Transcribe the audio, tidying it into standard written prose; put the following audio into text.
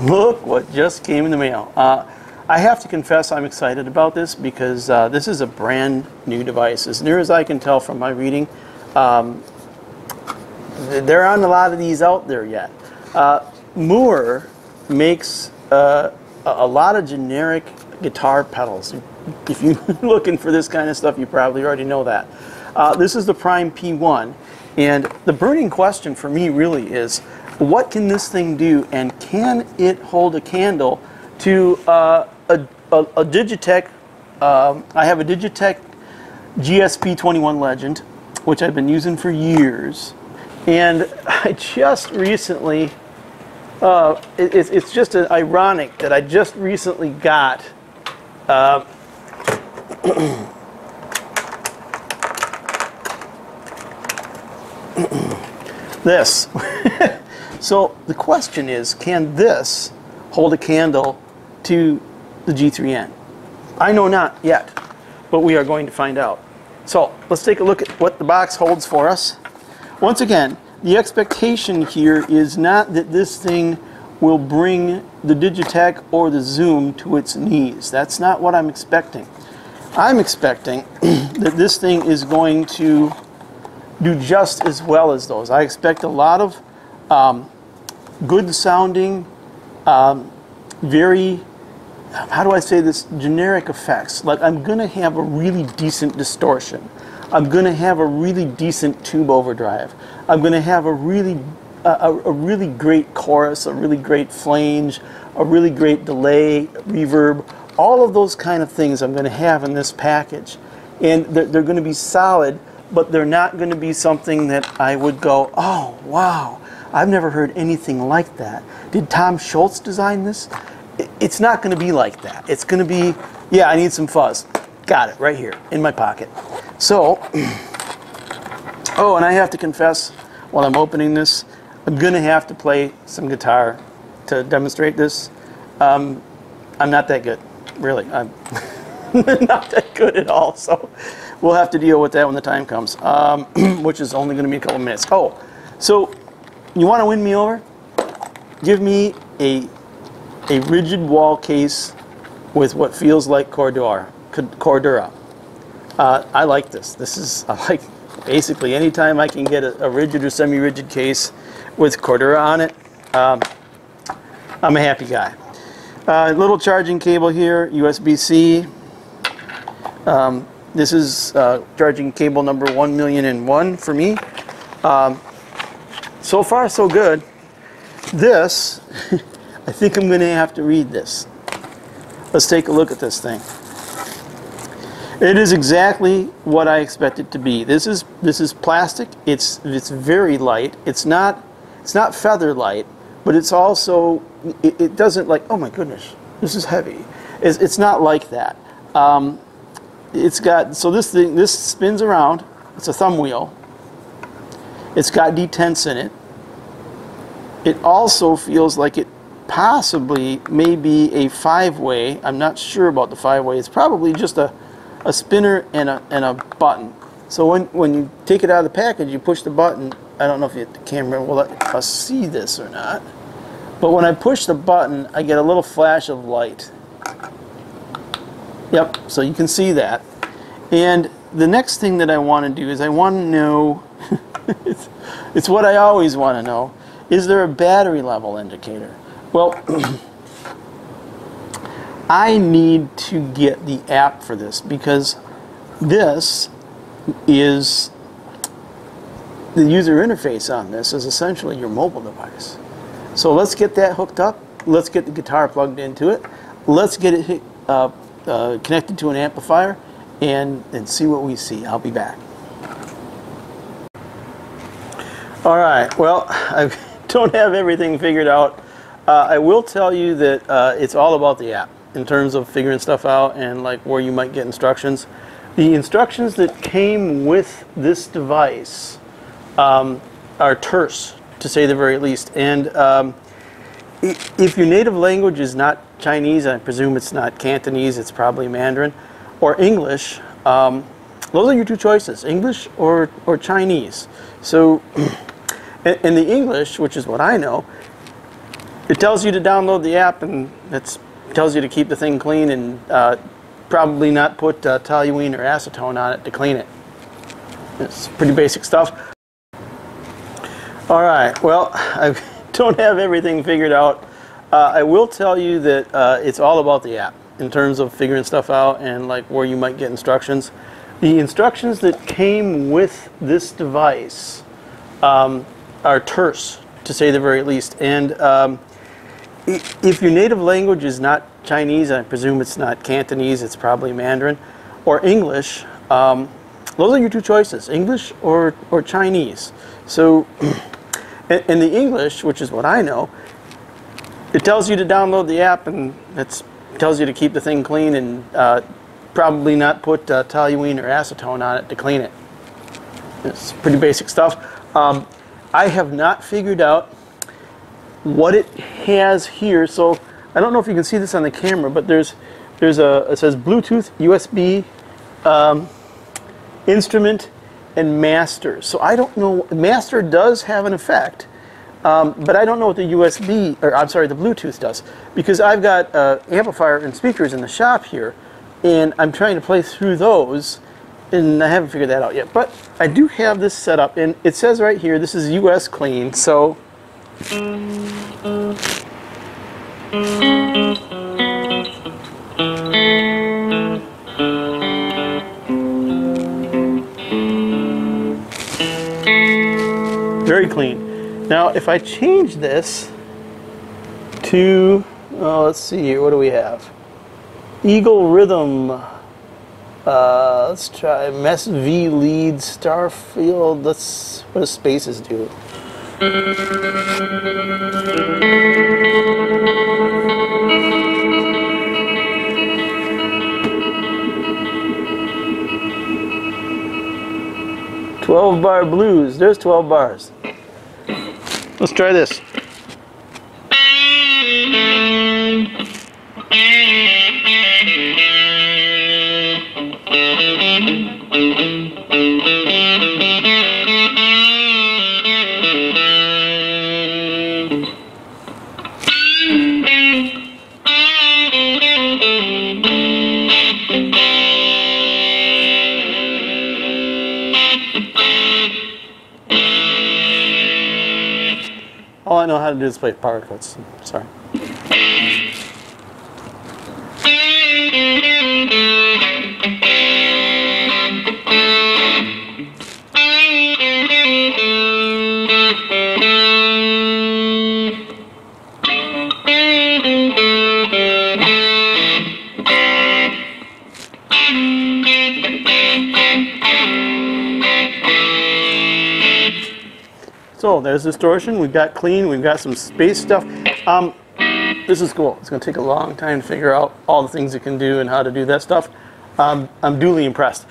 Look what just came in the mail. I have to confess I'm excited about this because this is a brand new device. As near as I can tell from my reading, there aren't a lot of these out there yet. Mooer makes a lot of generic guitar pedals. If you're looking for this kind of stuff, you probably already know that. This is the Prime P1, and the burning question for me really is, what can this thing do, and can it hold a candle to a Digitech? I have a Digitech GSP21 Legend, which I've been using for years, and I just recently, it's just ironic that I just recently got this. So the question is, can this hold a candle to the G3N? I know not yet, but we are going to find out. So let's take a look at what the box holds for us. Once again, the expectation here is not that this thing will bring the Digitech or the Zoom to its knees. That's not what I'm expecting. I'm expecting that this thing is going to do just as well as those. I expect a lot of good sounding, very, how do I say this, generic effects. Like, I'm going to have a really decent distortion. I'm going to have a really decent tube overdrive. I'm going to have a really great chorus, a really great flange, a really great delay, reverb. All of those kind of things I'm going to have in this package. And they're going to be solid, but they're not going to be something that I would go, oh, wow, I've never heard anything like that. Did Tom Scholz design this? It's not going to be like that. It's going to be, yeah, I need some fuzz. Got it right here in my pocket. So, oh, and I have to confess, while I'm opening this, I'm going to have to play some guitar to demonstrate this. I'm not that good, really. I'm not that good at all, so we'll have to deal with that when the time comes, which is only going to be a couple minutes. Oh, so you want to win me over? Give me a rigid wall case with what feels like Cordura. I like this. I like basically any time I can get a rigid or semi-rigid case with Cordura on it. I'm a happy guy. Little charging cable here, USB-C. This is charging cable number 1,000,001 for me. So far, so good. This, I think I'm going to have to read this. Let's take a look at this thing. It is exactly what I expect it to be. This is plastic. It's very light. It's not feather light, but it's also it doesn't, like, oh my goodness, this is heavy. It's not like that. It's got, so this spins around. It's a thumb wheel. It's got detents in it. It also feels like it possibly may be a five-way. I'm not sure about the five-way. It's probably just a spinner and a button. So when you take it out of the package, you push the button. I don't know if the camera will let us see this or not. But when I push the button, I get a little flash of light. Yep, so you can see that. And the next thing that I want to do is I want to know it's what I always want to know. Is there a battery level indicator? Well, I need to get the app for this, because this is the user interface on this is essentially your mobile device. So let's get that hooked up. Let's get the guitar plugged into it. Let's get it connected to an amplifier and see what we see. I'll be back. All right, well, I don't have everything figured out. I will tell you that it's all about the app in terms of figuring stuff out and like where you might get instructions. The instructions that came with this device are terse, to say the very least. And if your native language is not Chinese, I presume it's not Cantonese, it's probably Mandarin, or English, those are your two choices, English or Chinese. So in the English, which is what I know, It tells you to download the app, and it tells you to keep the thing clean and probably not put toluene or acetone on it to clean it. It's pretty basic stuff. All right, well, I don't have everything figured out. I will tell you that it's all about the app in terms of figuring stuff out and like where you might get instructions. The instructions that came with this device are terse, to say the very least. And if your native language is not Chinese, I presume it's not Cantonese, it's probably Mandarin, or English, those are your two choices, English or Chinese. So, in the English, which is what I know, it tells you to download the app, and it tells you to keep the thing clean and probably not put toluene or acetone on it to clean it. It's pretty basic stuff. I have not figured out what it has here. So, I don't know if you can see this on the camera, but there's a, it says Bluetooth, USB, instrument, and master. So I don't know, master does have an effect, but I don't know what the USB, or I'm sorry, the Bluetooth does, because I've got amplifier and speakers in the shop here, and I'm trying to play through those, and I haven't figured that out yet. But I do have this set up, and it says right here, this is US clean, so. Very clean. Now, if I change this to, let's see here, what do we have? Eagle Rhythm. Let's try Mess V Lead Starfield. Let's, what does spaces do? Bar blues. There's 12 bars. Let's try this. I know how to do this, play power chords. Sorry. So there's distortion, we've got clean, we've got some space stuff. This is cool. It's going to take a long time to figure out all the things it can do and how to do that stuff. I'm duly impressed.